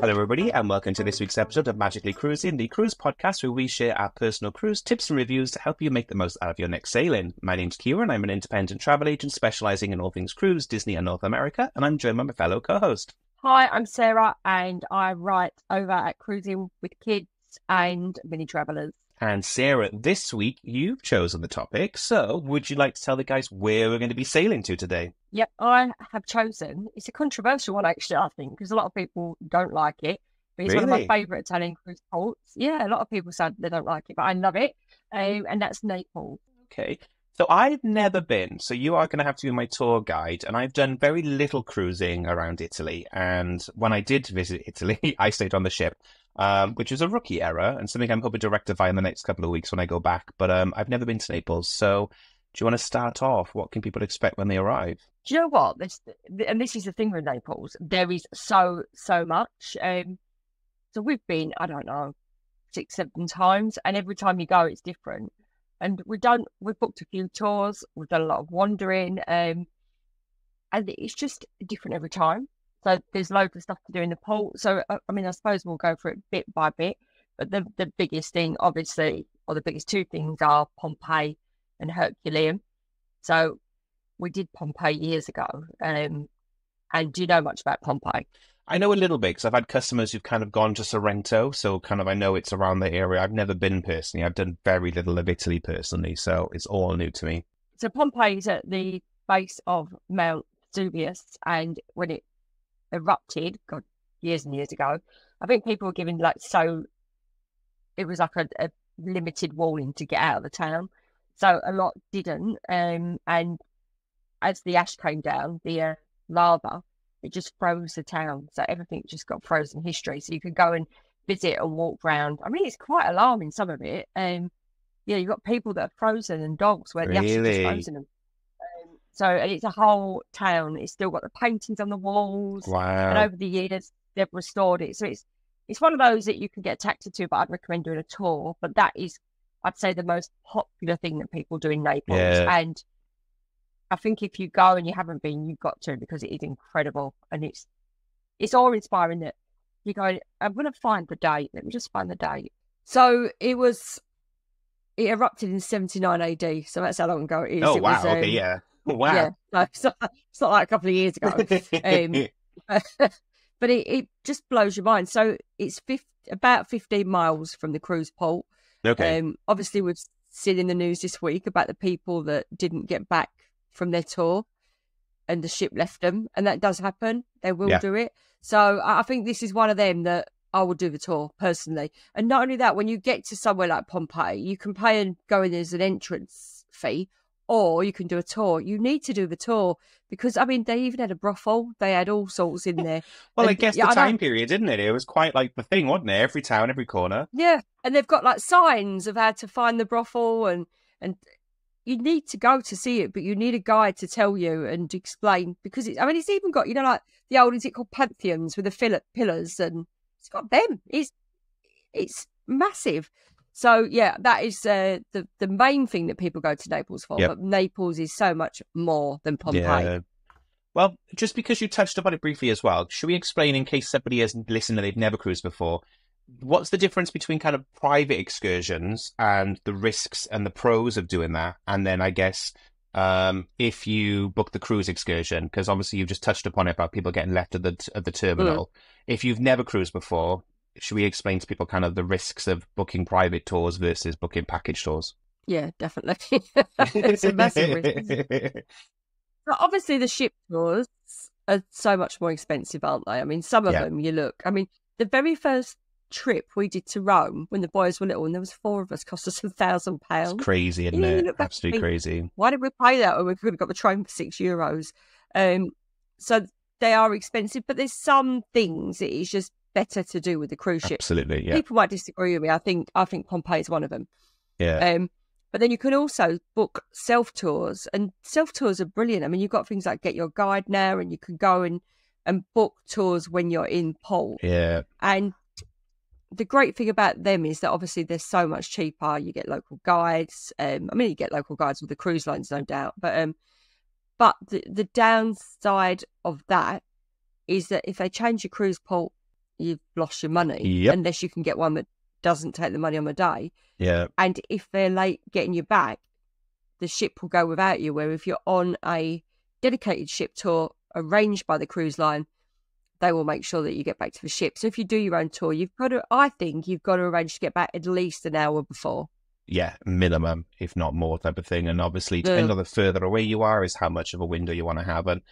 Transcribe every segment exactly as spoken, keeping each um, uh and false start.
Hello everybody and welcome to this week's episode of Magically Cruising, the cruise podcast where we share our personal cruise tips and reviews to help you make the most out of your next sailing. My name's Kieran, I'm an independent travel agent specialising in all things cruise, Disney and North America, and I'm joined by my fellow co-host. Hi, I'm Sarah and I write over at Cruising with Kids and Mini Travelers. And Sarah, this week you've chosen the topic, so would you like to tell the guys where we're going to be sailing to today? Yep, I have chosen, it's a controversial one actually, I think, because a lot of people don't like it, but it's really one of my favourite Italian cruise ports. Yeah, a lot of people said they don't like it, but I love it, um, and that's Naples. Okay, so I've never been, so you are going to have to be my tour guide, and I've done very little cruising around Italy, and when I did visit Italy, I stayed on the ship. Um, which is a rookie error and something I'm hoping to rectify in the next couple of weeks when I go back. But um, I've never been to Naples. So do you want to start off? What can people expect when they arrive? Do you know what? This, and this is the thing with Naples. There is so, so much. Um, so we've been, I don't know, six, seven times. And every time you go, it's different. And we've done, we've booked a few tours. We've done a lot of wandering. Um, and it's just different every time. So there's loads of stuff to do in the port. So, I mean, I suppose we'll go for it bit by bit. But the, the biggest thing, obviously, or the biggest two things are Pompeii and Herculaneum. So we did Pompeii years ago. Um, and do you know much about Pompeii? I know a little bit because I've had customers who've kind of gone to Sorrento. So kind of I know it's around the area. I've never been personally. I've done very little of Italy personally. So it's all new to me. So Pompeii is at the base of Mount Vesuvius. And when it erupted God, years and years ago, I think people were giving like, so it was like a, a limited warning to get out of the town, so a lot didn't, um and as the ash came down, the uh, lava, it just froze the town, so everything just got frozen history, so you could go and visit and walk around. I mean, it's quite alarming, some of it. Um yeah, you've got people that are frozen and dogs where really? The ash is frozen them. So, and it's a whole town. It's still got the paintings on the walls. Wow. And over the years, they've restored it. So it's it's one of those that you can get a taxi to, but I'd recommend doing a tour. But that is, I'd say, the most popular thing that people do in Naples. Yeah. And I think if you go and you haven't been, you've got to, because it is incredible. And it's it's awe-inspiring that you go, I'm going to find the date. Let me just find the date. So it was, it erupted in seventy-nine A D. So that's how long ago it is. Oh, it wow. Was, um, okay, yeah. Wow. Yeah, no, it's, not, it's not like a couple of years ago. um, but it, it just blows your mind. So it's fifty, about fifteen miles from the cruise port. Okay. Um, obviously, we've seen in the news this week about the people that didn't get back from their tour and the ship left them. And that does happen. They will yeah. do it. So I think this is one of them that I will do the tour personally. And not only that, when you get to somewhere like Pompeii, you can pay and go in as an entrance fee, or you can do a tour. You need to do the tour because, I mean, they even had a brothel. They had all sorts in there. well, and, I guess yeah, the time period, didn't it? It was quite like the thing, wasn't it? Every town, every corner. Yeah, and they've got like signs of how to find the brothel, and, and you need to go to see it, but you need a guide to tell you and explain because, it, I mean, it's even got, you know, like the old, is it called Pantheons with the fill pillars, and it's got them. It's, it's massive. So, yeah, that is uh, the, the main thing that people go to Naples for. Yep. But Naples is so much more than Pompeii. Yeah. Well, just because you touched upon it briefly as well, should we explain, in case somebody hasn't listened and they've never cruised before, what's the difference between kind of private excursions and the risks and the pros of doing that? And then I guess um, if you book the cruise excursion, because obviously you've just touched upon it about people getting left at the, at the terminal. Mm. If you've never cruised before, should we explain to people kind of the risks of booking private tours versus booking package tours? Yeah, definitely. It's a massive risk. But obviously, the ship tours are so much more expensive, aren't they? I mean, some of yeah. them, you look. I mean, the very first trip we did to Rome when the boys were little, and there was four of us, cost us a thousand pounds. It's crazy, isn't yeah, it? Absolutely crazy. Why did we pay that? Or we could have got the train for six euros. Um, so they are expensive, but there's some things it is just better to do with the cruise ship. Absolutely, yeah. People might disagree with me. I think I think Pompeii is one of them. Yeah. Um, but then you can also book self tours, and self tours are brilliant. I mean, you've got things like Get Your Guide now, and you can go and and book tours when you're in port. Yeah. And the great thing about them is that obviously they're so much cheaper. You get local guides. Um, I mean, you get local guides with the cruise lines, no doubt. But um, but the the downside of that is that if they change your cruise port, you've lost your money, yep. unless you can get one that doesn't take the money on the day. Yeah. And if they're late getting you back, the ship will go without you, where if you're on a dedicated ship tour arranged by the cruise line, they will make sure that you get back to the ship. So if you do your own tour, you've got to, I think you've got to arrange to get back at least an hour before. Yeah, minimum, if not more, type of thing. And obviously, depending yeah. on the further away you are is how much of a window you want to have. And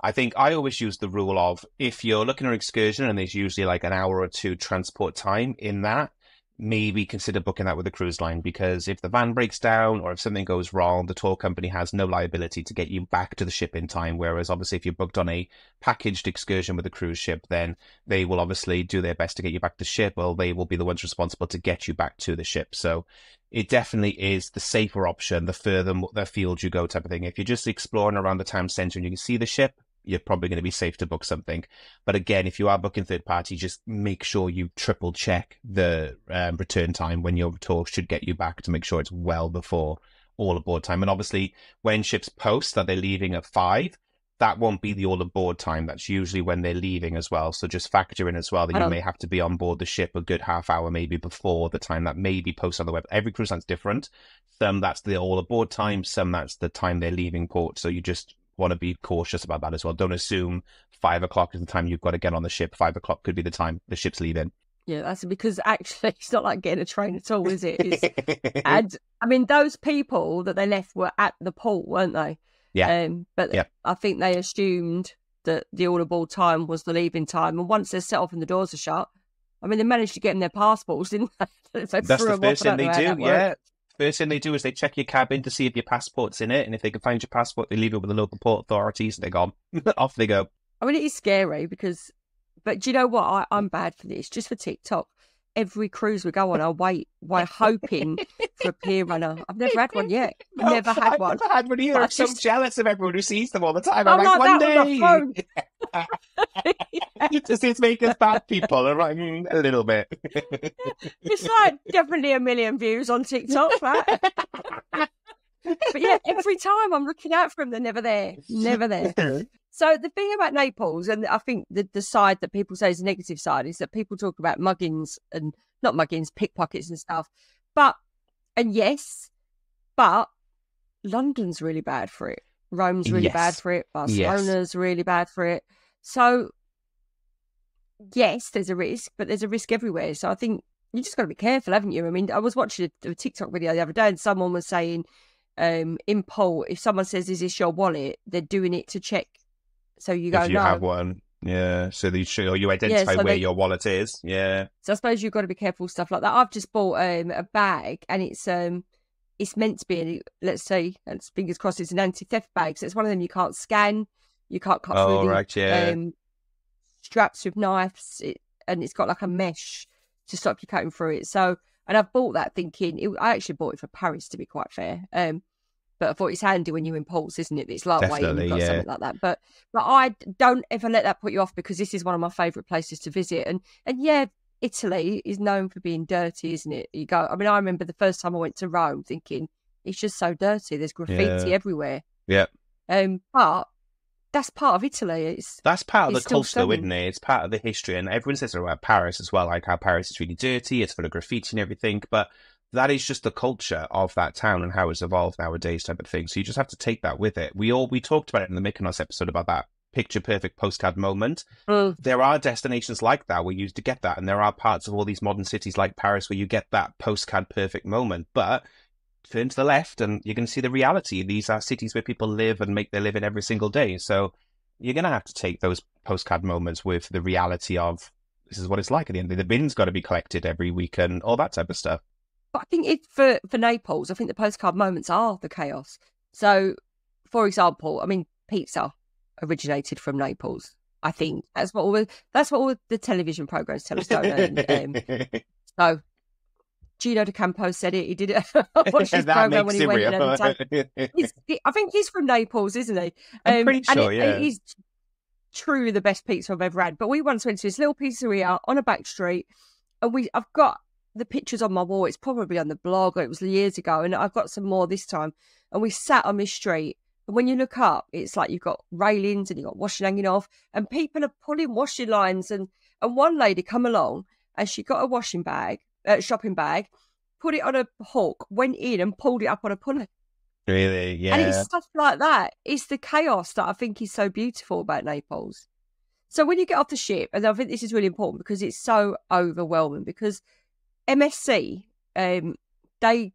I think I always use the rule of, if you're looking at an excursion and there's usually like an hour or two transport time in that, maybe consider booking that with a cruise line, because if the van breaks down or if something goes wrong, the tour company has no liability to get you back to the ship in time. Whereas obviously if you're booked on a packaged excursion with a cruise ship, then they will obviously do their best to get you back to ship, or they will be the ones responsible to get you back to the ship. So it definitely is the safer option the further the field you go, type of thing. If you're just exploring around the town centre and you can see the ship, you're probably going to be safe to book something. But again, if you are booking third party, just make sure you triple check the um, return time when your tour should get you back, to make sure it's well before all aboard time. And obviously when ships post that they're leaving at five, that won't be the all aboard time. That's usually when they're leaving as well. So just factor in as well that you may have to be on board the ship a good half hour, maybe before the time that may be posted on the web. Every cruise line's different. Some that's the all aboard time, some that's the time they're leaving port. So you just want to be cautious about that as well. Don't assume five o'clock is the time you've got to get on the ship. Five o'clock could be the time the ship's leaving. Yeah, that's because actually it's not like getting a train at all, is it? It's, and I mean, those people that they left were at the port, weren't they? Yeah. Um, but yeah. I think they assumed that the all aboard time was the leaving time. And once they're set off and the doors are shut, I mean, they managed to get in their passports, didn't they? They that's the first thing they do, yeah. First thing they do is they check your cabin to see if your passport's in it. And if they can find your passport, they leave it with the local port authorities and they're gone. Off they go. I mean, it is scary because, but do you know what? I, I'm bad for this. Just for TikTok, every cruise we go on, I wait, wait hoping for a peer runner. I've never had one yet. No, never had I've one. Never had one either. I'm just so jealous of everyone who sees them all the time. I'm, I'm like, one day. On yeah. Does this make us bad people? Like, mm, a little bit. It's like definitely a million views on TikTok, right? But yeah, every time I'm looking out for them, they're never there. Never there. So the thing about Naples, and I think the, the side that people say is the negative side, is that people talk about muggings and not muggings, pickpockets and stuff. But, and yes, but London's really bad for it. Rome's really yes. bad for it. Barcelona's yes. really bad for it. So yes, there's a risk, but there's a risk everywhere. So I think you just got to be careful, haven't you? I mean, I was watching a, a TikTok video the other day and someone was saying um, in poll, if someone says, is this your wallet? They're doing it to check. So you go, if you no. have one, yeah. So you sure you identify yeah, so where they, your wallet is, yeah. So I suppose you've got to be careful stuff like that. I've just bought um, a bag, and it's um, it's meant to be, let's say, fingers crossed, it's an anti-theft bag. So it's one of them you can't scan, you can't cut oh, through right, the, yeah. um, straps with knives, it, and it's got like a mesh to stop you cutting through it. So, and I've bought that thinking it, I actually bought it for Paris, to be quite fair. Um, But I thought it's handy when you impulse, isn't it? It's lightweight and you've got yeah. something like that. But but I don't ever let that put you off, because this is one of my favourite places to visit. And and yeah, Italy is known for being dirty, isn't it? You go. I mean, I remember the first time I went to Rome thinking it's just so dirty. There's graffiti yeah. everywhere. Yeah. Um. But that's part of Italy. It's that's part of the culture, isn't it? It's part of the history. And everyone says about Paris as well, like how Paris is really dirty. It's full of graffiti and everything. But that is just the culture of that town and how it's evolved nowadays, type of thing. So you just have to take that with it. We all we talked about it in the Mykonos episode about that picture-perfect postcard moment. Mm. There are destinations like that where you used to get that, and there are parts of all these modern cities like Paris where you get that postcard-perfect moment. But turn to the left, and you're going to see the reality. These are cities where people live and make their living every single day. So you're going to have to take those postcard moments with the reality of this is what it's like at the end. The bin's got to be collected every week and all that type of stuff. But I think it, for, for Naples, I think the postcard moments are the chaos. So, for example, I mean, pizza originated from Naples, I think. That's what all, that's what all the television programmes tell us, don't they? Um, so, Gino D'Acampo said it. He did it. I watched his programme when he went in at the time. He's, he, I think he's from Naples, isn't he? Um, I'm pretty sure, and it, yeah. He's truly the best pizza I've ever had. But we once went to this little pizzeria on a back street, and we I've got... the pictures on my wall, it's probably on the blog, or it was years ago, and I've got some more this time, and we sat on this street, and when you look up, it's like you've got railings and you've got washing hanging off, and people are pulling washing lines, and And one lady come along and she got a washing bag, uh, shopping bag, put it on a hook, went in and pulled it up on a pulley. Really? Yeah. And it's stuff like that. It's the chaos that I think is so beautiful about Naples. So when you get off the ship, and I think this is really important because it's so overwhelming, because M S C, um, they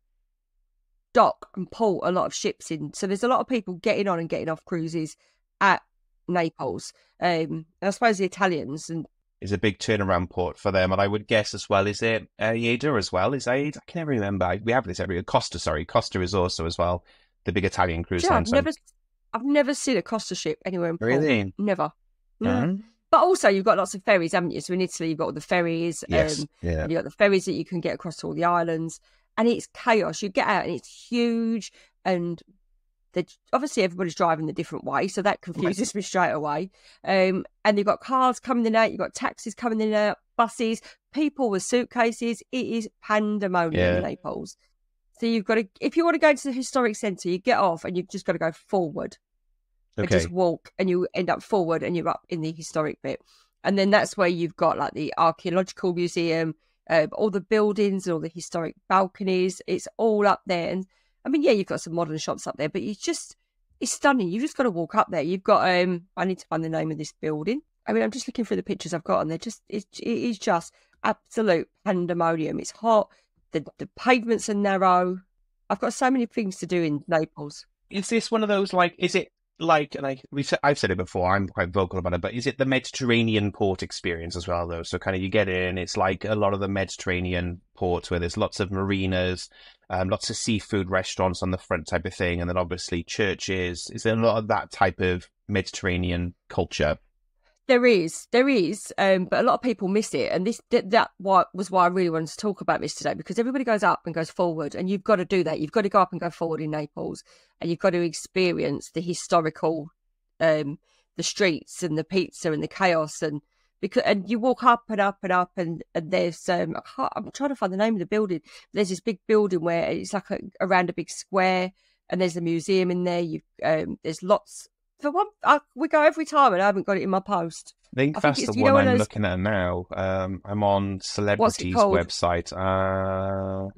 dock and pull a lot of ships in. So there's a lot of people getting on and getting off cruises at Naples. Um, I suppose the Italians. And it's a big turnaround port for them. And I would guess as well, is it Aida as well? Is Aida? I can never remember. We have this every year. Costa, sorry. Costa is also as well the big Italian cruise yeah, line. I've never, I've never seen a Costa ship anywhere in port. Really? Never. No. Mm-hmm. But also you've got lots of ferries, haven't you? So in Italy, you've got all the ferries. Yes. Um, yeah. You've got the ferries that you can get across to all the islands. And it's chaos. You get out and it's huge. And the, obviously everybody's driving the different way. So that confuses me straight away. Um, and you've got cars coming in and out. You've got taxis coming in and out, buses, people with suitcases. It is pandemonium yeah. in Naples. So you've got to, if you want to go to the historic centre, you get off and you've just got to go forward. Okay. And just walk and you end up forward and you're up in the historic bit. And then that's where you've got like the archaeological museum, uh, all the buildings and all the historic balconies. It's all up there. And I mean, yeah, you've got some modern shops up there, but it's just, it's stunning. You've just got to walk up there. You've got, um, I need to find the name of this building. I mean, I'm just looking for the pictures I've got on there. Just, it, it is just absolute pandemonium. It's hot. The, the pavements are narrow. I've got so many things to do in Naples. Is this one of those, like, is it, like, and I, we've said, I've said it before, I'm quite vocal about it, but is it the Mediterranean port experience as well, though? So kind of you get in, it's like a lot of the Mediterranean ports where there's lots of marinas, um, lots of seafood restaurants on the front type of thing, and then obviously churches. Is there a lot of that type of Mediterranean culture? There is, there is, um, but a lot of people miss it. And this that, that was why I really wanted to talk about this today, because everybody goes up and goes forward, and you've got to do that. You've got to go up and go forward in Naples, and you've got to experience the historical, um, the streets and the pizza and the chaos. And because and you walk up and up and up, and, and there's, um, I'm trying to find the name of the building. There's this big building where it's like a, around a big square, and there's a museum in there. You um, There's lots For one, I, we go every time, and I haven't got it in my post. I think I that's think the one I'm those... looking at now. Um, I'm on Celebrity's website. Uh...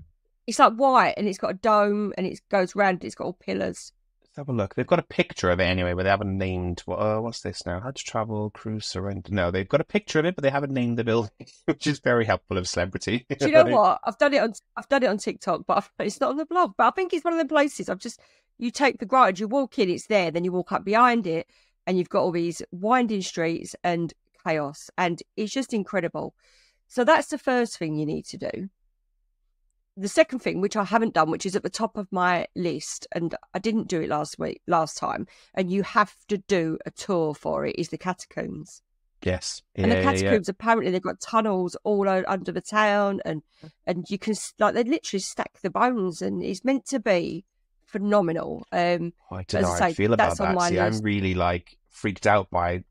It's like white, and it's got a dome, and it goes round. It's got all pillars. Let's have a look. They've got a picture of it anyway, but they haven't named. Uh, what's this now? How to travel, cruise, surrender. No, they've got a picture of it, but they haven't named the building, which is very helpful of Celebrity. Do you know what? I've done it on. I've done it on TikTok, but I've, it's not on the blog. But I think it's one of the places I've just. You take for granted, you walk in, it's there, then you walk up behind it and you've got all these winding streets and chaos, and it's just incredible. So that's the first thing you need to do. The second thing, which I haven't done, which is at the top of my list, and I didn't do it last week, last time, and you have to do a tour for it, is the catacombs. Yes. Yeah, and the catacombs, yeah, yeah. Apparently they've got tunnels all under the town, and, and you can, like, they literally stack the bones, and it's meant to be phenomenal. Um, oh, I don't know how I feel about that. See, I'm really like freaked out by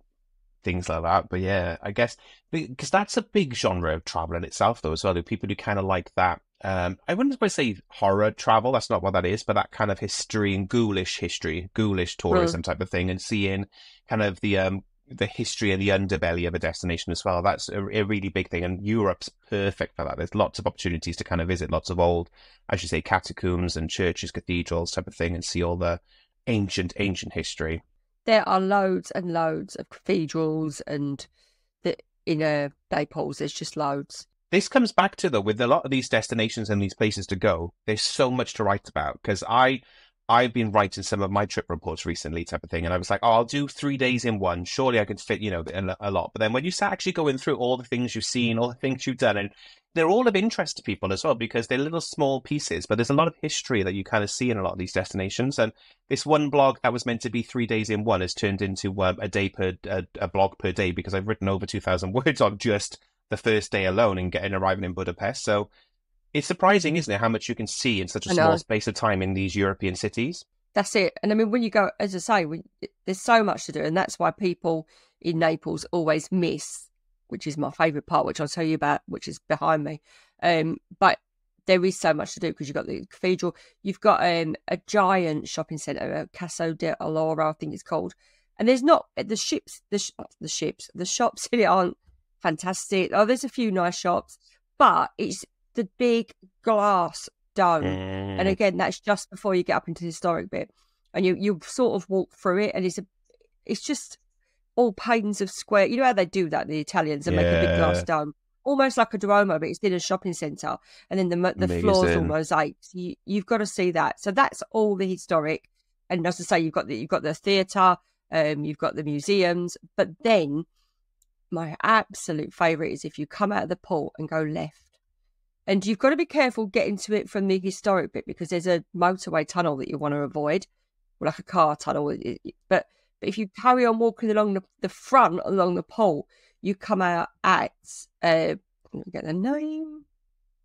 things like that. But yeah, I guess because that's a big genre of travel in itself, though, as well. People who kind of like that. Um, I wouldn't quite say horror travel. That's not what that is, but that kind of history and ghoulish history, ghoulish tourism mm. type of thing, and seeing kind of the um the history and the underbelly of a destination as well. That's a, a really big thing, and Europe's perfect for that. There's lots of opportunities to kind of visit lots of old, as you say, catacombs and churches, cathedrals type of thing, and see all the ancient, ancient history. There are loads and loads of cathedrals, and the, in uh, Naples, there's just loads. This comes back to, though, with a lot of these destinations and these places to go, there's so much to write about, because I... I've been writing some of my trip reports recently type of thing. And I was like, oh, I'll do three days in one. Surely I can fit, you know, a lot. But then when you start actually going through all the things you've seen, all the things you've done, and they're all of interest to people as well, because they're little small pieces. But there's a lot of history that you kind of see in a lot of these destinations. And this one blog that was meant to be three days in one has turned into um, a day per a, a blog per day, because I've written over two thousand words on just the first day alone and getting arriving in Budapest. So it's surprising, isn't it, how much you can see in such a small space of time in these European cities? That's it. And I mean, when you go, as I say, we, there's so much to do. And that's why people in Naples always miss, which is my favourite part, which I'll tell you about, which is behind me. Um, but there is so much to do, because you've got the cathedral. You've got um, a giant shopping centre, Castel dell'Ovo, I think it's called. And there's not, the ships, the, sh the ships, the shops in it aren't fantastic. Oh, there's a few nice shops, but it's the big glass dome. Mm. And again, that's just before you get up into the historic bit. And you, you sort of walk through it, and it's a, it's just all panes of square. You know how they do that, the Italians, and yeah. make a big glass dome. Almost like a Duomo, but it's in a shopping centre. And then the the Amazing. floors all mosaics. You, you've got to see that. So that's all the historic. And as I say, you've got the, you've got the theatre, um, you've got the museums. But then my absolute favourite is if you come out of the port and go left. And you've got to be careful getting to it from the historic bit, because there's a motorway tunnel that you want to avoid, or like a car tunnel. But, but if you carry on walking along the, the front, along the port, you come out at, uh, get the name.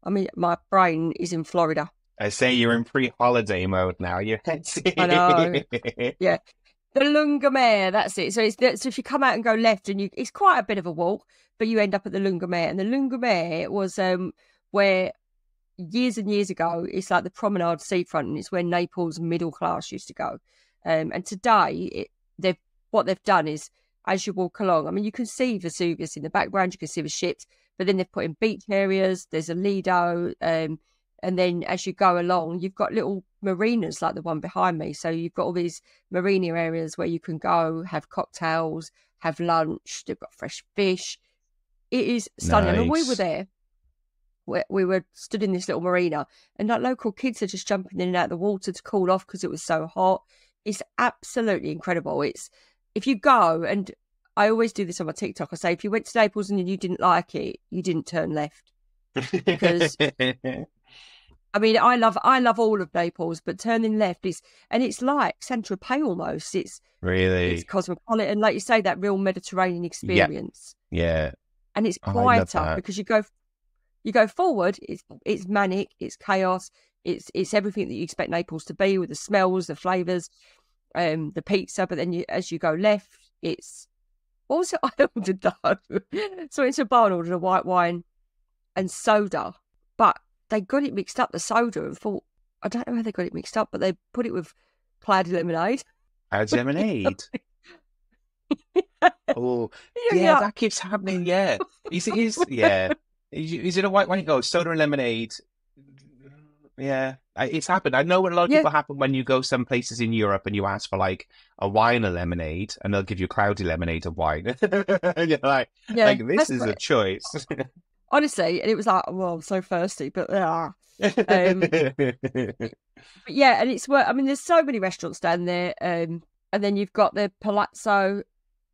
I mean, my brain is in Florida. I say you're in pre-holiday mode now. You I know. Yeah, the Lungomare. That's it. So it's the, so if you come out and go left, and you, it's quite a bit of a walk, but you end up at the Lungomare. And the Lungomare was um where years and years ago, it's like the promenade seafront, and it's where Naples middle class used to go. Um, and today, it, they've what they've done is, as you walk along, I mean, you can see Vesuvius in the background, you can see the ships, but then they've put in beach areas, there's a Lido, um, and then as you go along, you've got little marinas like the one behind me. So you've got all these marina areas where you can go, have cocktails, have lunch, they've got fresh fish. It is stunning. Nice. And we were there, we, we were stood in this little marina, and like local kids are just jumping in and out of the water to cool off because it was so hot. It's absolutely incredible. It's, if you go, and I always do this on my TikTok, I say, if you went to Naples and you didn't like it, you didn't turn left. Because, I mean, I love I love all of Naples, but turning left is, and it's like Saint-Tropez almost. It's really, it's cosmopolitan, like you say, that real Mediterranean experience. Yeah. yeah. And it's quieter, oh, because you go you go forward, it's it's manic, it's chaos, it's it's everything that you expect Naples to be, with the smells, the flavours, Um, the pizza. But then you, as you go left, it's, what was it I ordered though? So it's a bar and ordered a white wine and soda, but they got it mixed up, the soda, and thought, I don't know how they got it mixed up, but they put it with cloudy lemonade. Cloudy lemonade? Oh, yeah, yeah, that keeps happening, yeah. Is it, is, yeah. Is, is it a white wine? You go, soda and lemonade. Yeah, it's happened. I know what a lot of yeah. people happen when you go some places in Europe and you ask for like a wine or lemonade, and they'll give you cloudy lemonade and wine. And you're like, yeah, like this is a choice. Honestly, and it was like, well, I'm so thirsty, but uh, um, but yeah, and it's worth. I mean, there's so many restaurants down there, um, and then you've got the Palazzo.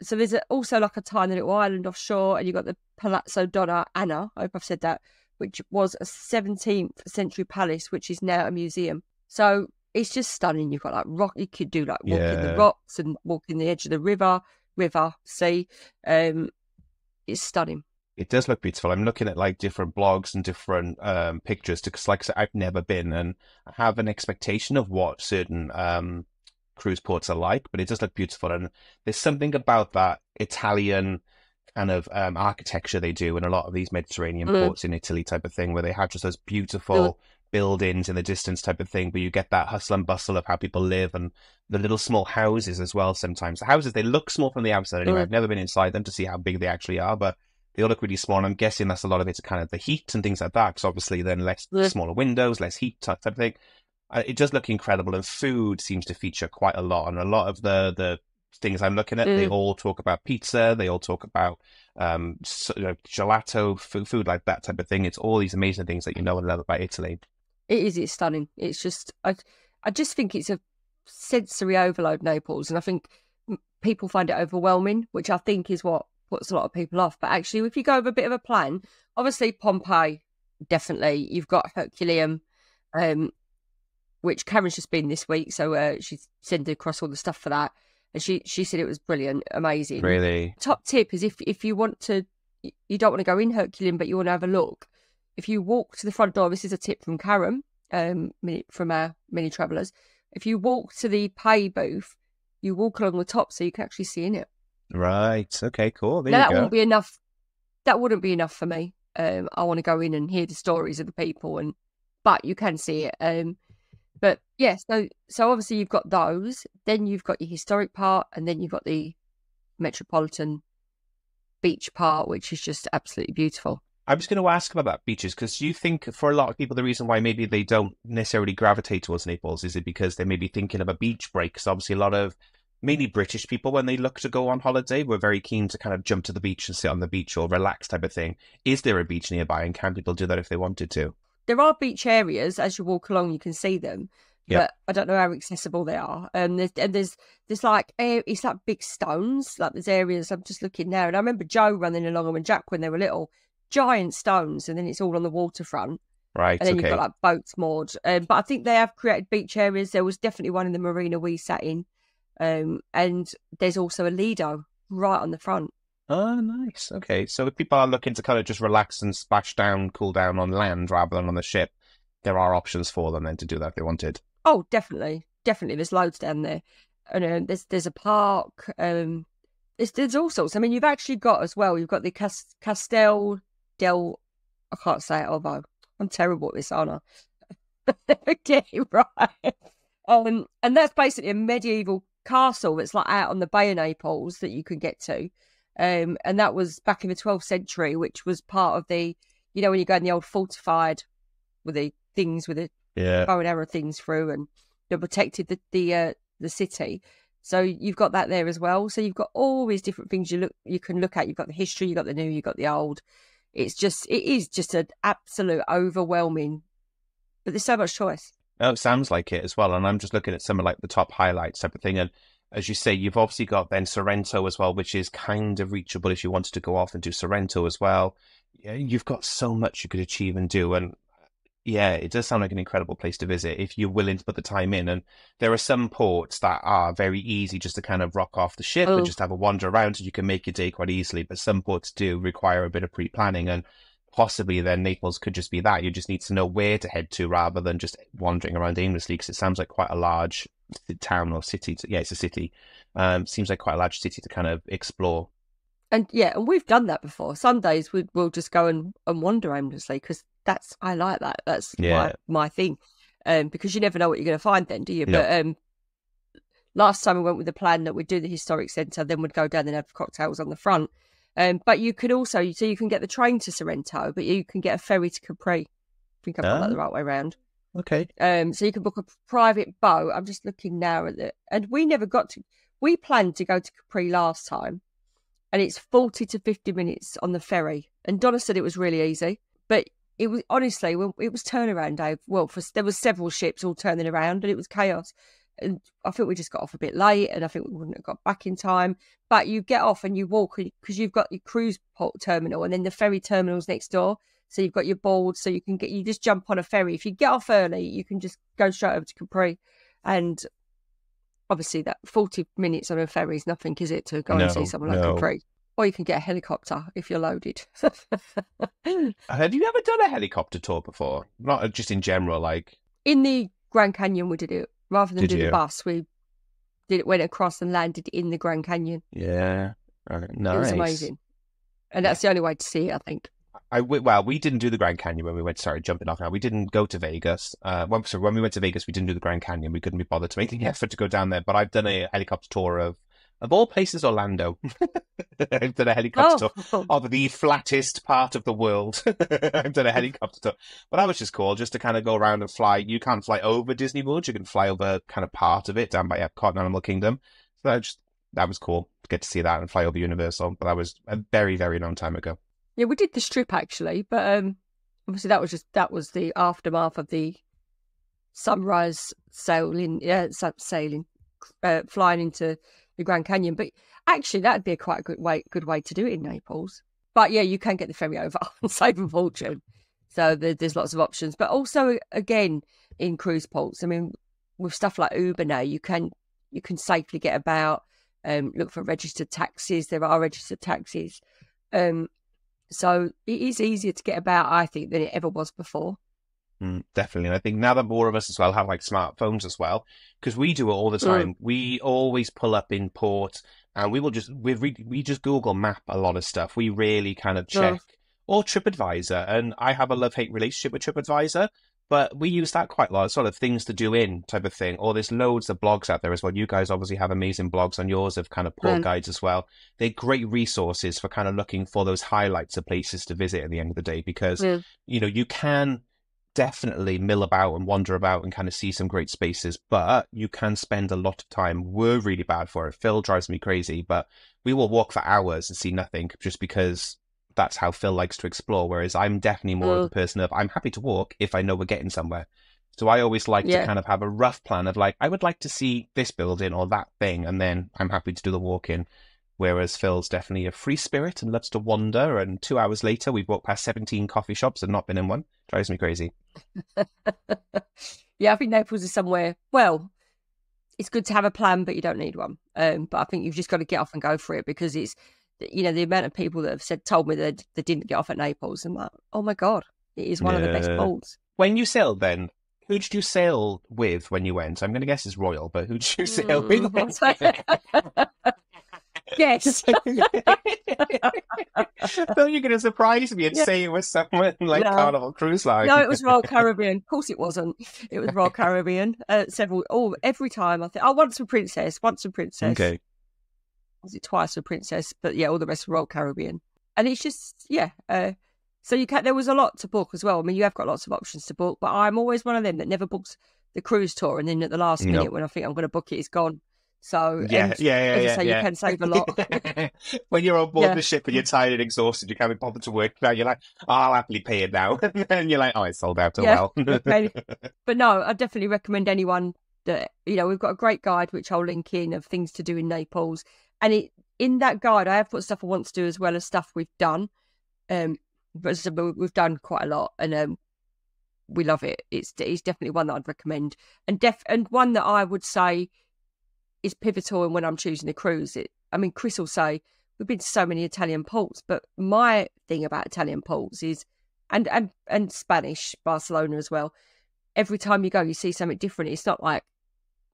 So there's also like a tiny little island offshore, and you've got the Palazzo Donna Anna. I hope I've said that. Which was a seventeenth century palace, which is now a museum. So it's just stunning. You've got like rock, you could do like walking yeah. the rocks and walking the edge of the river, river, sea. Um, it's stunning. It does look beautiful. I'm looking at like different blogs and different um, pictures, because like I said, I've never been, and I have an expectation of what certain um, cruise ports are like, but it does look beautiful. And there's something about that Italian kind of um, architecture they do in a lot of these Mediterranean mm. ports in Italy type of thing, where they have just those beautiful mm. buildings in the distance type of thing, but you get that hustle and bustle of how people live, and the little small houses as well sometimes. The houses, they look small from the outside anyway. Mm. I've never been inside them to see how big they actually are, but they all look really small, and I'm guessing that's a lot of it's kind of the heat and things like that, because obviously then less mm. smaller windows, less heat type of thing. It does look incredible, and food seems to feature quite a lot, and a lot of the the things I'm looking at, mm. they all talk about pizza, they all talk about um, so, you know, gelato, food, food like that type of thing. It's all these amazing things that you know and love about Italy. It is, it's stunning. It's just, I, I just think it's a sensory overload, Naples, and I think people find it overwhelming, which I think is what puts a lot of people off. But actually, if you go with a bit of a plan, obviously Pompeii, definitely. You've got Herculaneum, um, which Karen's just been this week, so uh, she's sending across all the stuff for that. And she, she said it was brilliant, amazing. Really? Top tip is if, if you want to, you don't want to go in Herculaneum, but you want to have a look. If you walk to the front door, this is a tip from Karen, um, from our Mini Travelers. If you walk to the pay booth, you walk along the top so you can actually see in it. Right. Okay, cool. There now, you that go. Wouldn't be enough. That wouldn't be enough for me. Um, I want to go in and hear the stories of the people, and but you can see it. Um, But yes, yeah, so, so obviously you've got those, then you've got your historic part, and then you've got the metropolitan beach part, which is just absolutely beautiful. I was going to ask about beaches, because you think for a lot of people, the reason why maybe they don't necessarily gravitate towards Naples is it because they may be thinking of a beach break? Because obviously a lot of mainly British people, when they look to go on holiday, were very keen to kind of jump to the beach and sit on the beach or relax type of thing. Is there a beach nearby, and can people do that if they wanted to? There are beach areas. As you walk along, you can see them. Yep. But I don't know how accessible they are. Um, there's, and there's, there's like, it's like big stones. Like there's areas, I'm just looking now. And I remember Joe running along, and when Jack, when they were little, giant stones, and then it's all on the waterfront. Right, and then okay. You've got like boats moored. Um, but I think they have created beach areas. There was definitely one in the marina we sat in. Um, and there's also a Lido right on the front. Oh, nice. Okay. So if people are looking to kind of just relax and splash down, cool down on land rather than on the ship, there are options for them then to do that if they wanted. Oh, definitely. Definitely. There's loads down there. And uh, there's there's a park. Um, there's, there's all sorts. I mean, you've actually got as well, you've got the Cas Castel del... I can't say it, although I'm terrible at this, aren't I? Okay, right. Um, and that's basically a medieval castle that's like out on the bay in Naples that you can get to. Um, and that was back in the twelfth century, which was part of the, you know, when you go in the old fortified with the things with the yeah. bow and arrow things through, and they protected the the, uh, the city. So you've got that there as well. So you've got all these different things you look you can look at. You've got the history, you've got the new, you've got the old. It's just, it is just an absolute overwhelming, but there's so much choice. Oh, it sounds like it as well. And I'm just looking at some of like the top highlights type of thing. And as you say, you've obviously got then Sorrento as well, which is kind of reachable if you wanted to go off and do Sorrento as well. You've got so much you could achieve and do. And yeah, it does sound like an incredible place to visit if you're willing to put the time in. And there are some ports that are very easy just to kind of rock off the ship oh. and just have a wander around, so you can make your day quite easily. But some ports do require a bit of pre-planning, and possibly then Naples could just be that. You just need to know where to head to rather than just wandering around aimlessly, because it sounds like quite a large town or city. To, yeah, it's a city. Um, seems like quite a large city to kind of explore. And yeah, and we've done that before. Some days we, we'll just go and, and wander aimlessly, because that's, I like that. That's yeah. my, my thing. Um, because you never know what you're going to find then, do you? No. But um, last time we went with the plan that we'd do the historic centre, then we'd go down and have cocktails on the front. Um, but you could also, so you can get the train to Sorrento, but you can get a ferry to Capri. I think I've got that the right way around. Okay. Um, so you can book a private boat. I'm just looking now at it. And we never got to, we planned to go to Capri last time, and it's forty to fifty minutes on the ferry. And Donna said it was really easy, but it was honestly, it was turnaround day. Well, for, there was several ships all turning around, and it was chaos. And I think we just got off a bit late, and I think we wouldn't have got back in time. But you get off and you walk, because you've got your cruise port terminal, and then the ferry terminal's next door. So you've got your board, so you can get, you just jump on a ferry. If you get off early, you can just go straight over to Capri. And obviously that forty minutes on a ferry is nothing, is it, to go no, and see someone no. like Capri? Or you can get a helicopter if you're loaded. Have you ever done a helicopter tour before? Not just in general, like... In the Grand Canyon we did it. Rather than did do you? the bus, we did it, went across and landed in the Grand Canyon. Yeah, right. Nice. It was amazing, and that's yeah. the only way to see it, I think. I well, we didn't do the Grand Canyon when we went. Sorry, jumping off now. We didn't go to Vegas. Uh, when, so when we went to Vegas, we didn't do the Grand Canyon. We couldn't be bothered to make the effort to go down there. But I've done a helicopter tour of, of all places, Orlando. I've done a helicopter oh. tour of the flattest part of the world. I've done a helicopter tour. But that was just cool, just to kind of go around and fly. You can't fly over Disney World. You can fly over kind of part of it down by Epcot and Animal Kingdom. So that, just, that was cool to get to see that and fly over Universal. But that was a very, very long time ago. Yeah, we did the Strip, actually. But um, obviously that was just that was the aftermath of the sunrise sailing, yeah, sailing, uh, flying into... the Grand Canyon. But actually that'd be a quite a good way good way to do it in Naples. But yeah, you can get the ferry over and save a fortune, so there, there's lots of options. But also again, in cruise ports, I mean, with stuff like Uber now, you can you can safely get about. Um look for registered taxis. There are registered taxis, um so it is easier to get about, I think, than it ever was before. Mm, definitely. And I think now that more of us as well have like smartphones as well, because we do it all the time. Mm. We always pull up in port, and we will just we re we just Google map a lot of stuff. We really kind of check. Mm. Or TripAdvisor. And I have a love-hate relationship with TripAdvisor. But we use that quite a lot, sort of things to do in type of thing. Or there's loads of blogs out there as well. You guys obviously have amazing blogs on yours of kind of poor mm. guides as well. They're great resources for kind of looking for those highlights of places to visit at the end of the day, because, mm. you know, you can definitely mill about and wander about and kind of see some great spaces, but you can spend a lot of time. We're really bad for it. Phil drives me crazy, but we will walk for hours and see nothing just because that's how Phil likes to explore, whereas I'm definitely more oh. of the person of I'm happy to walk if I know we're getting somewhere. So I always like yeah. to kind of have a rough plan of like, I would like to see this building or that thing, and then I'm happy to do the walking. Whereas Phil's definitely a free spirit and loves to wander, and two hours later we've walked past seventeen coffee shops and not been in one. Drives me crazy. Yeah, I think Naples is somewhere, well, it's good to have a plan, but you don't need one. Um, but I think you've just got to get off and go for it, because it's, you know, the amount of people that have said, told me that they didn't get off at Naples, I'm like, oh my God, it is one yeah. of the best balls. When you sailed then, who did you sail with when you went? I'm going to guess it's Royal, but who did you sail mm, with? Yes. I thought you were going to surprise me and yeah. say it was someone like no. Carnival Cruise Line. No, it was Royal Caribbean. Of course it wasn't. It was Royal Caribbean. Uh, several, oh, every time I think, oh, once a Princess, once a Princess. Okay. Was it twice a Princess? But yeah, all the rest of Royal Caribbean. And it's just, yeah. Uh, so you can, there was a lot to book as well. I mean, you have got lots of options to book, but I'm always one of them that never books the cruise tour. And then at the last nope. minute when I think I'm going to book it, it's gone. So yeah, and, yeah, yeah, yeah, so yeah. you can save a lot. When you're on board yeah. the ship and you're tired and exhausted, you can't be bothered to work. Now you're like, oh, I'll happily pay it now. And then you're like, oh, it's sold out. Oh, yeah. well. But no, I definitely recommend anyone that, you know, we've got a great guide, which I'll link in, of things to do in Naples. And it, in that guide, I have put stuff I want to do as well as stuff we've done. Um, but we've done quite a lot, and um, we love it. It's it's definitely one that I'd recommend, and def and one that I would say is pivotal. And when I'm choosing a cruise, it, I mean, Chris will say we've been to so many Italian ports, but my thing about Italian ports is, and and and Spanish, Barcelona as well. Every time you go, you see something different. It's not like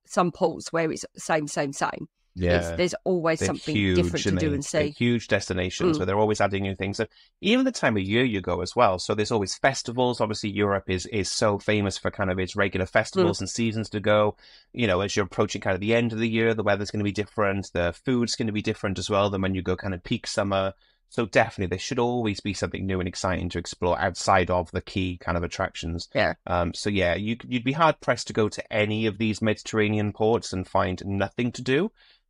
some ports where it's same, same, same. Yeah, it's, there's always they're something huge, different to do and see. Huge destinations, mm. where they're always adding new things. So even the time of year you go as well. So there's always festivals. Obviously, Europe is is so famous for kind of its regular festivals mm. and seasons to go. You know, as you're approaching kind of the end of the year, the weather's going to be different. The food's going to be different as well than when you go kind of peak summer. So definitely, there should always be something new and exciting to explore outside of the key kind of attractions. Yeah. Um. So yeah, you you'd be hard pressed to go to any of these Mediterranean ports and find nothing to do.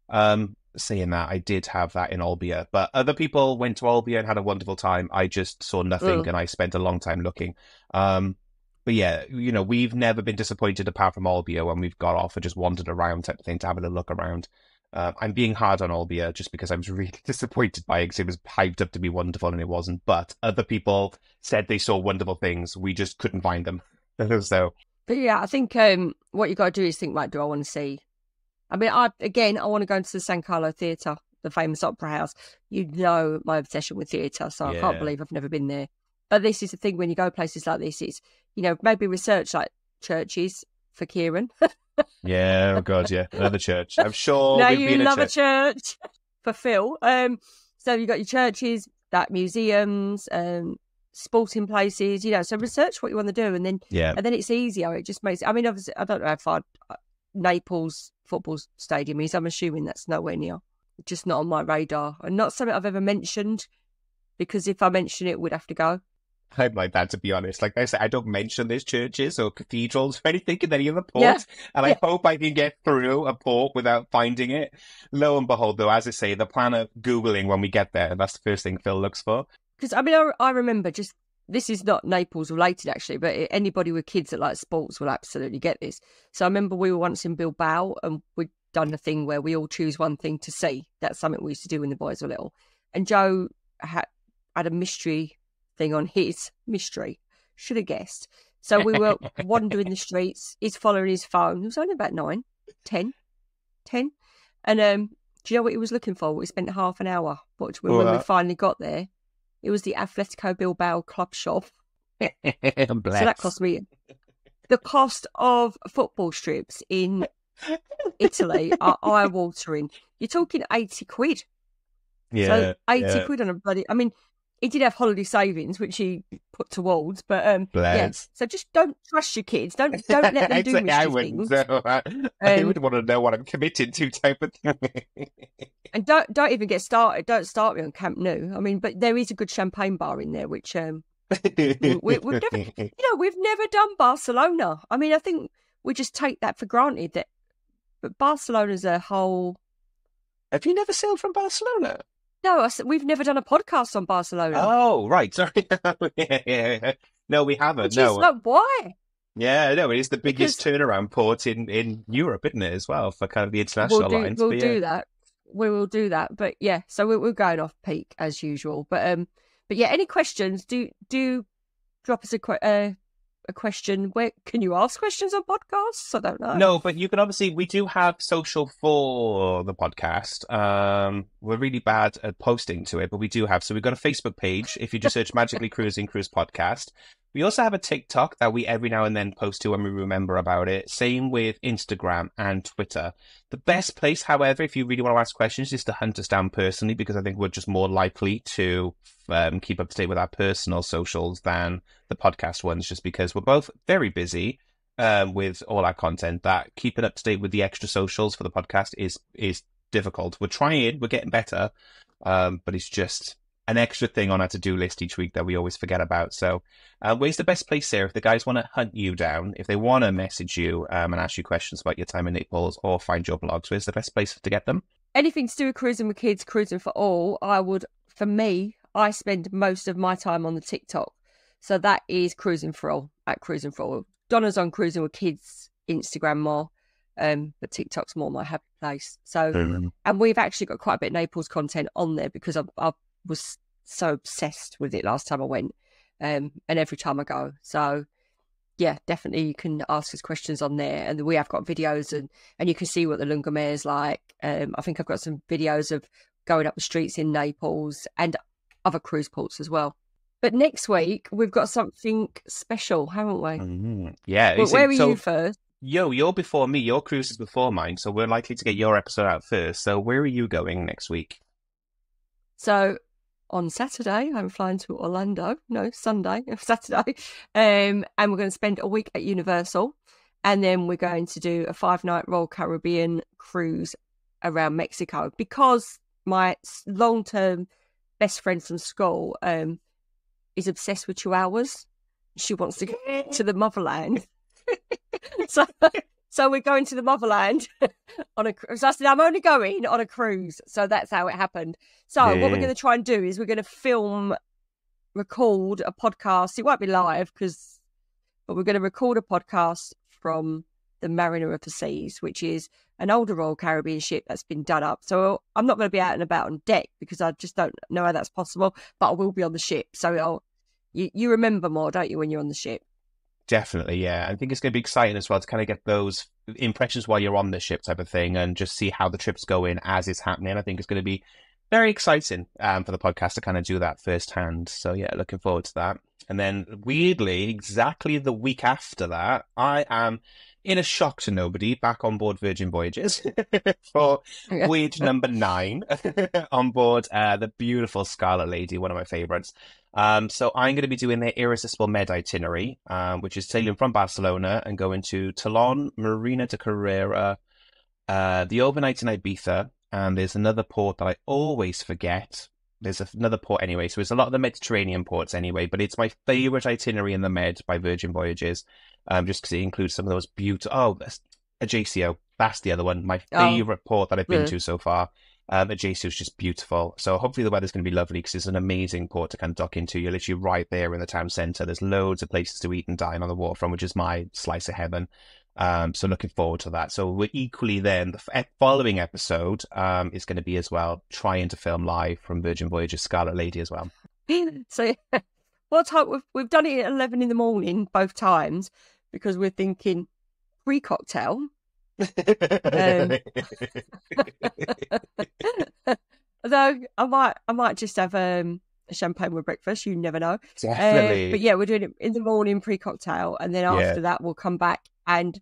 Um, saying that, I did have that in Olbia, but other people went to Olbia and had a wonderful time. I just saw nothing, mm. and I spent a long time looking. Um, but yeah, you know, we've never been disappointed apart from Olbia when we've got off and just wandered around type of thing to have a look around. Uh, I'm being hard on Olbia just because I was really disappointed by it, because it was hyped up to be wonderful and it wasn't. But other people said they saw wonderful things. We just couldn't find them. So, but yeah, I think um, what you got to do is think, right, do I want to see? I mean, I again, I want to go into the San Carlo Theatre, the famous opera house. You know my obsession with theatre, so yeah. I can't believe I've never been there. But this is the thing, when you go places like this, it's, you know, maybe research like churches for Kieran. Yeah, oh God, yeah, another church. I'm sure no, we've you been love a church. a church for Phil. Um, so you've got your churches, that museums, um, sporting places, you know, so research what you want to do, and then, yeah. and then it's easier. It just makes, I mean, obviously, I don't know how far Naples football stadium is. I'm assuming that's nowhere near, just not on my radar, and not something I've ever mentioned, because if I mention it, we'd have to go. I'm like that, to be honest. Like I said, I don't mention these churches or cathedrals or anything in any other port, yeah. and I yeah. hope I can get through a port without finding it. Lo and behold, though, as I say, the plan of Googling when we get there, that's the first thing Phil looks for. Because, I mean, I, I remember just, this is not Naples related, actually, but anybody with kids that like sports will absolutely get this. So I remember we were once in Bilbao, and we'd done a thing where we all choose one thing to see. That's something we used to do when the boys were little. And Joe had, had a mystery thing on his mystery. Should have guessed. So we were wandering the streets. He's following his phone. He was only about nine, ten, ten. And um, do you know what he was looking for? We spent half an hour watching. When, when we finally got there, it was the Atlético Bilbao club shop. So that cost me the cost of football strips in Italy are eye-watering. You're talking eighty quid. Yeah, so eighty yeah. quid on a bloody. I mean, he did have holiday savings, which he put towards. But um, yes, yeah, so just don't trust your kids. Don't don't let them do mischief I things. No, I, um, I would want to know what I'm committing to, type of thing. And don't don't even get started. Don't start me on Camp Nou. I mean, but there is a good champagne bar in there, which um, we, we've never, you know, we've never done Barcelona. I mean, I think we just take that for granted. That, but Barcelona's a whole. Have you never sailed from Barcelona? No, I, we've never done a podcast on Barcelona. Oh, right. Sorry. yeah, yeah. No, we haven't. Which no. Is like, why? Yeah, no, it is the biggest because... turnaround port in, in Europe, isn't it, as well, for kind of the international we'll do, lines. We'll but, yeah. do that. We will do that. But yeah, so we're, we're going off peak as usual. But um, but yeah, any questions? Do do drop us a que- uh, a question. Where can you ask questions on podcasts? I don't know. No, but you can obviously. We do have social for the podcast. Um, we're really bad at posting to it, but we do have. So we've got a Facebook page. If you just search Magically Cruising Cruise Podcast. We also have a TikTok that we every now and then post to when we remember about it. Same with Instagram and Twitter. The best place, however, if you really want to ask questions, is to hunt us down personally, because I think we're just more likely to um, keep up to date with our personal socials than the podcast ones, just because we're both very busy um, with all our content, that keeping up to date with the extra socials for the podcast is is difficult. We're trying, we're getting better, um, but it's just... an extra thing on our to-do list each week that we always forget about. So uh, where's the best place, Sarah, if the guys want to hunt you down, if they want to message you um, and ask you questions about your time in Naples or find your blogs, where's the best place to get them? Anything to do with Cruising with Kids, Cruising for All, I would, for me, I spend most of my time on the TikTok. So that is Cruising for All, at Cruising for All. Donna's on Cruising with Kids, Instagram more, um, but TikTok's more my happy place. So, mm-hmm. And we've actually got quite a bit of Naples content on there because I've, I've was so obsessed with it last time I went um, and every time I go. So, yeah, definitely you can ask us questions on there. And we have got videos and, and you can see what the Lungomare is like. Um, I think I've got some videos of going up the streets in Naples and other cruise ports as well. But next week, we've got something special, haven't we? Mm-hmm. Yeah. Well, where were so, you first? Yo, you're before me. Your cruise is before mine. So we're likely to get your episode out first. So where are you going next week? So... on Saturday, I'm flying to Orlando. No, Sunday, Saturday. Um, and we're going to spend a week at Universal. And then we're going to do a five-night Royal Caribbean cruise around Mexico. Because my long-term best friend from school um, is obsessed with chihuahuas. She wants to go to the motherland. so... So we're going to the motherland on a cruise. So I said, I'm only going on a cruise. So that's how it happened. So yeah. What we're going to try and do is we're going to film, record a podcast. It won't be live because, but we're going to record a podcast from the Mariner of the Seas, which is an older Royal Caribbean ship that's been done up. So I'm not going to be out and about on deck because I just don't know how that's possible, but I will be on the ship. So it'll, you, you remember more, don't you, when you're on the ship? Definitely, yeah. I think it's going to be exciting as well to kind of get those impressions while you're on the ship type of thing and just see how the trip's going as it's happening. I think it's going to be very exciting um, for the podcast to kind of do that firsthand. So, yeah, looking forward to that. And then, weirdly, exactly the week after that, I am, in a shock to nobody, back on board Virgin Voyages for voyage number nine on board uh, the beautiful Scarlet Lady, one of my favourites. Um, so I'm going to be doing their Irresistible Med itinerary, um, which is sailing from Barcelona and going to Toulon, Marina de Carrera, uh, the overnight in Ibiza, and there's another port that I always forget. There's another port anyway, so it's a lot of the Mediterranean ports anyway, but it's my favourite itinerary in the Med by Virgin Voyages, um, just because it includes some of those beautiful... Oh, Ajaccio, that's the other one, my favourite oh. port that I've been mm. to so far. Um, Ajaccio is just beautiful. So hopefully the weather's going to be lovely because it's an amazing port to kind of dock into. You're literally right there in the town centre. There's loads of places to eat and dine on the waterfront, which is my slice of heaven. Um, so looking forward to that. So we're equally then, the following episode um, is going to be as well trying to film live from Virgin Voyages Scarlet Lady as well. So yeah. what time we've, we've done it at eleven in the morning both times because we're thinking pre-cocktail. um, although I might I might just have um, a champagne with breakfast, you never know. Definitely. Uh, but yeah, we're doing it in the morning pre-cocktail and then after yeah. that we'll come back and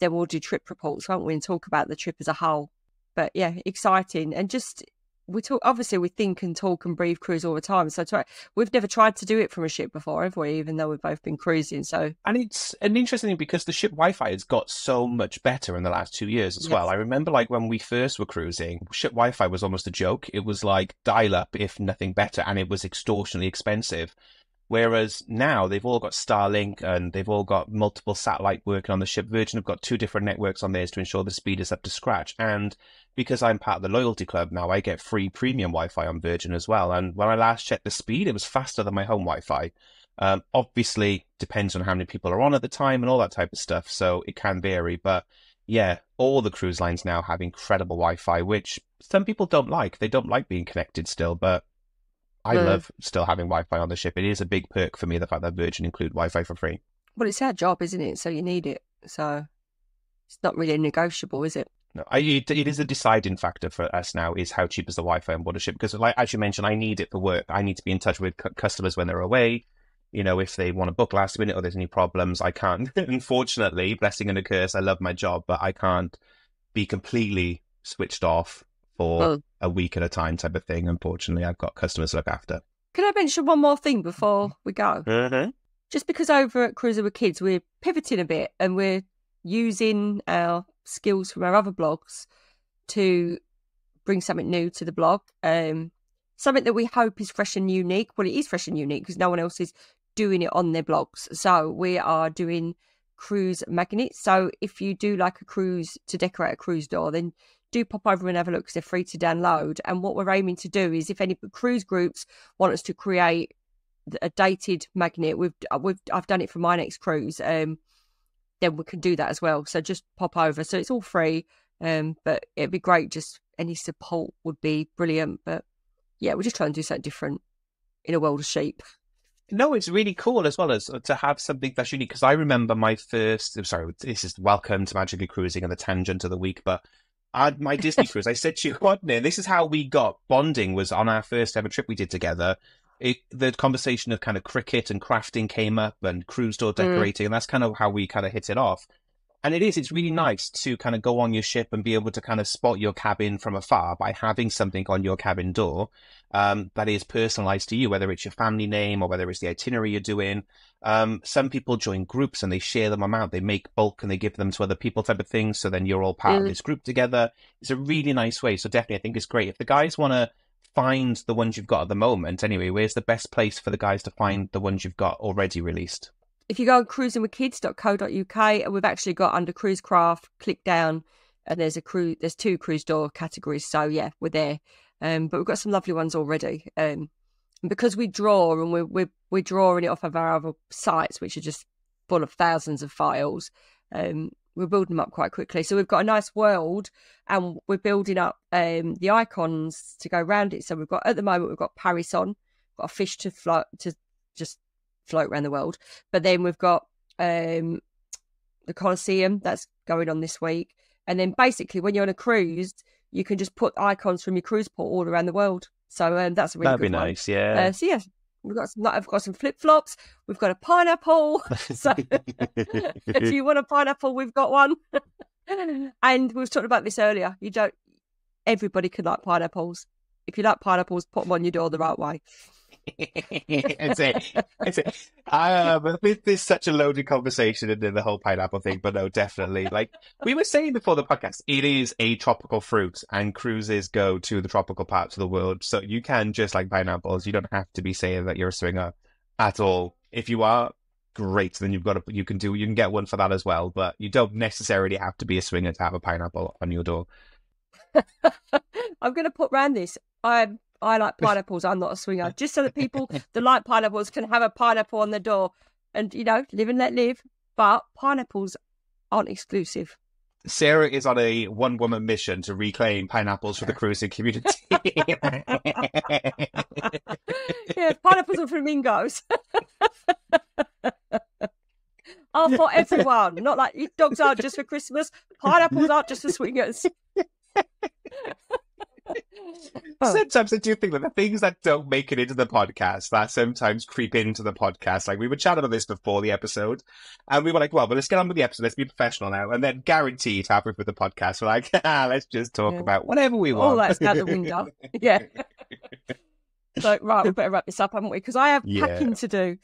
then we'll do trip reports, won't we, and talk about the trip as a whole. But yeah, exciting. And just we talk, obviously we think and talk and breathe cruise all the time. So try, we've never tried to do it from a ship before, have we? Even though we've both been cruising. So, and it's an interesting thing because the ship Wi-Fi has got so much better in the last two years as yes. well. I remember like when we first were cruising, ship Wi-Fi was almost a joke. It was like dial up, if nothing better. And it was extortionately expensive. Whereas now they've all got Starlink and they've all got multiple satellite working on the ship. Virgin have got two different networks on theirs to ensure the speed is up to scratch. And because I'm part of the loyalty club now, I get free premium Wi-Fi on Virgin as well. And when I last checked the speed, it was faster than my home Wi-Fi. Um, obviously, depends on how many people are on at the time and all that type of stuff. So it can vary. But yeah, all the cruise lines now have incredible Wi-Fi, which some people don't like. They don't like being connected still, but I love still having Wi-Fi on the ship. It is a big perk for me, the fact that Virgin include Wi-Fi for free. Well, it's our job, isn't it? So you need it. So it's not really negotiable, is it? No, I, it, it is a deciding factor for us now is how cheap is the Wi-Fi on board a ship. Because like, as you mentioned, I need it for work. I need to be in touch with cu customers when they're away. You know, if they want to book last minute or there's any problems, I can't. Unfortunately, blessing and a curse, I love my job, but I can't be completely switched off for oh. a week at a time type of thing. Unfortunately, I've got customers to look after. Can I mention one more thing before we go? Mm-hmm. Just because over at Cruising with Kids, we're pivoting a bit and we're using our skills from our other blogs to bring something new to the blog. Um, something that we hope is fresh and unique. Well, it is fresh and unique because no one else is doing it on their blogs. So we are doing cruise magnets. So if you do like a cruise to decorate a cruise door, then do pop over and have a look because they're free to download. And what we're aiming to do is if any cruise groups want us to create a dated magnet, we've, we've I've done it for my next cruise, um, then we can do that as well. So just pop over. So it's all free, um, but it'd be great. Just any support would be brilliant. But yeah, we're just trying to do something different in a world of sheep. No, it's really cool as well as to have something that's unique. Because I remember my first, I'm sorry, this is welcome to Magically Cruising and the tangent of the week, but At my Disney cruise, I said to you, wasn't it? This is how we got bonding, was on our first ever trip we did together. It, the conversation of kind of cricket and crafting came up and cruise door decorating. Mm. And that's kind of how we kind of hit it off. And it is, it's really nice to kind of go on your ship and be able to kind of spot your cabin from afar by having something on your cabin door um, that is personalized to you, whether it's your family name or whether it's the itinerary you're doing. Um, some people join groups and they share them amount. They make bulk and they give them to other people type of things. So then you're all part mm. of this group together. It's a really nice way. So definitely, I think it's great. If the guys want to find the ones you've got at the moment, anyway, where's the best place for the guys to find the ones you've got already released? If you go on cruising with kids dot co dot U K, we've actually got under cruise craft, click down, and there's a cruise, there's two cruise door categories. So yeah, we're there. Um, but we've got some lovely ones already. Um, and because we draw and we're, we're we're drawing it off of our other sites, which are just full of thousands of files, um, we're building them up quite quickly. So we've got a nice world, and we're building up um the icons to go around it. So we've got at the moment we've got Paris on, got a fish to float to just. float around the world, but then we've got um the Colosseum that's going on this week. And then basically when you're on a cruise you can just put icons from your cruise port all around the world. So um that's a really that'd good be one. nice yeah uh, so yeah we've got some, I've got some flip-flops, we've got a pineapple, so if you want a pineapple we've got one. And we were talking about this earlier, you don't everybody can like pineapples. If you like pineapples, put them on your door the right way. That's it. That's it. Um, there's such a loaded conversation in the whole pineapple thing, but no, definitely. Like we were saying before the podcast, it is a tropical fruit, and cruises go to the tropical parts of the world, so you can just like pineapples. You don't have to be saying that you're a swinger at all. If you are, great. Then you've got a, you can do you can get one for that as well, but you don't necessarily have to be a swinger to have a pineapple on your door. I'm gonna put round this. I'm. I like pineapples. I'm not a swinger. Just so that people that like pineapples can have a pineapple on the door and, you know, live and let live. But pineapples aren't exclusive. Sarah is on a one-woman mission to reclaim pineapples for the cruising community. Yeah, pineapples and flamingos. Are for everyone. Not like dogs aren't just for Christmas. Pineapples aren't just for swingers. But sometimes I do think that the things that don't make it into the podcast, that sometimes creep into the podcast. Like, we were chatting about this before the episode, and we were like, well, but let's get on with the episode. Let's be professional now. And then guaranteed halfway through the podcast, we're like, ah, let's just talk yeah. about whatever we want. All that's out the window. Yeah. So, right, we better wrap this up, haven't we? Because I have yeah. packing to do.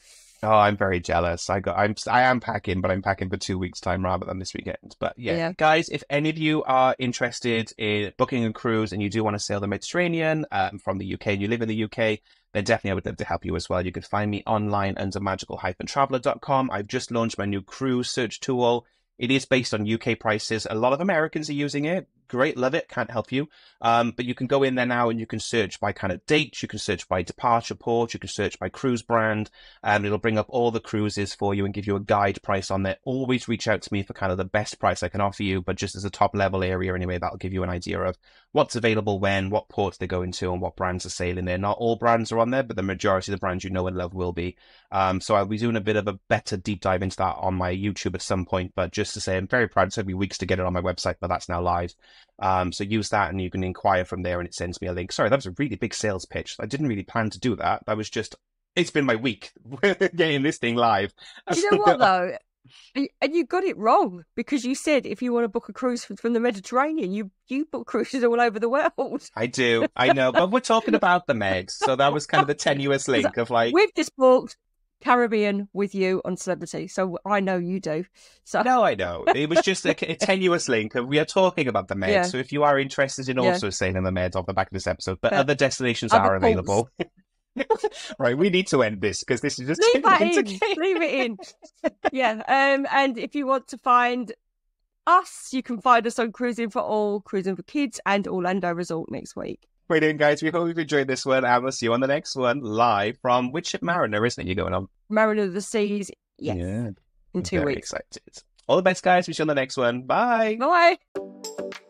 Oh, I'm very jealous. I got, I'm, I am packing, but I'm packing for two weeks' time rather than this weekend. But yeah. yeah, guys, if any of you are interested in booking a cruise and you do want to sail the Mediterranean um, from the U K and you live in the U K, then definitely I would love to help you as well. You can find me online under magical dash traveller dot com. I've just launched my new cruise search tool. It is based on U K prices. A lot of Americans are using it. Great, love it. Can't help you. Um, but you can go in there now and you can search by kind of date. You can search by departure port. You can search by cruise brand. And it'll bring up all the cruises for you and give you a guide price on there. Always reach out to me for kind of the best price I can offer you. But just as a top level area anyway, that'll give you an idea of what's available when, what ports they go into, and what brands are sailing there. Not all brands are on there, but the majority of the brands you know and love will be. Um, so I'll be doing a bit of a better deep dive into that on my YouTube at some point. But just to say, I'm very proud. It took me weeks to get it on my website, but that's now live. Um, so use that and you can inquire from there and it sends me a link. Sorry, that was a really big sales pitch. I didn't really plan to do that. That was just, it's been my week getting this thing live. You know what though? And you got it wrong, because you said if you want to book a cruise from the Mediterranean, you, you book cruises all over the world. I do, I know. But we're talking about the Meds. So that was kind of the tenuous link of like... We've just booked Caribbean with you on Celebrity, so I know you do. So no, I know it was just a, a tenuous link. We are talking about the Med, yeah. so if you are interested in also yeah. sailing the Med off the back of this episode, but, but other destinations other are ports. available. Right, we need to end this because this is just leave that in. Leave it in. Yeah, um, and if you want to find us, you can find us on Cruising for All, Cruising for Kids, and Orlando Resort next week. Brilliant, guys. We hope you've enjoyed this one, and we'll see you on the next one, live from which ship? Mariner, isn't it? You're going on Mariner of the Seas. Yes, yeah. in two Very weeks. Excited. All the best, guys. We'll see you on the next one. Bye. Bye.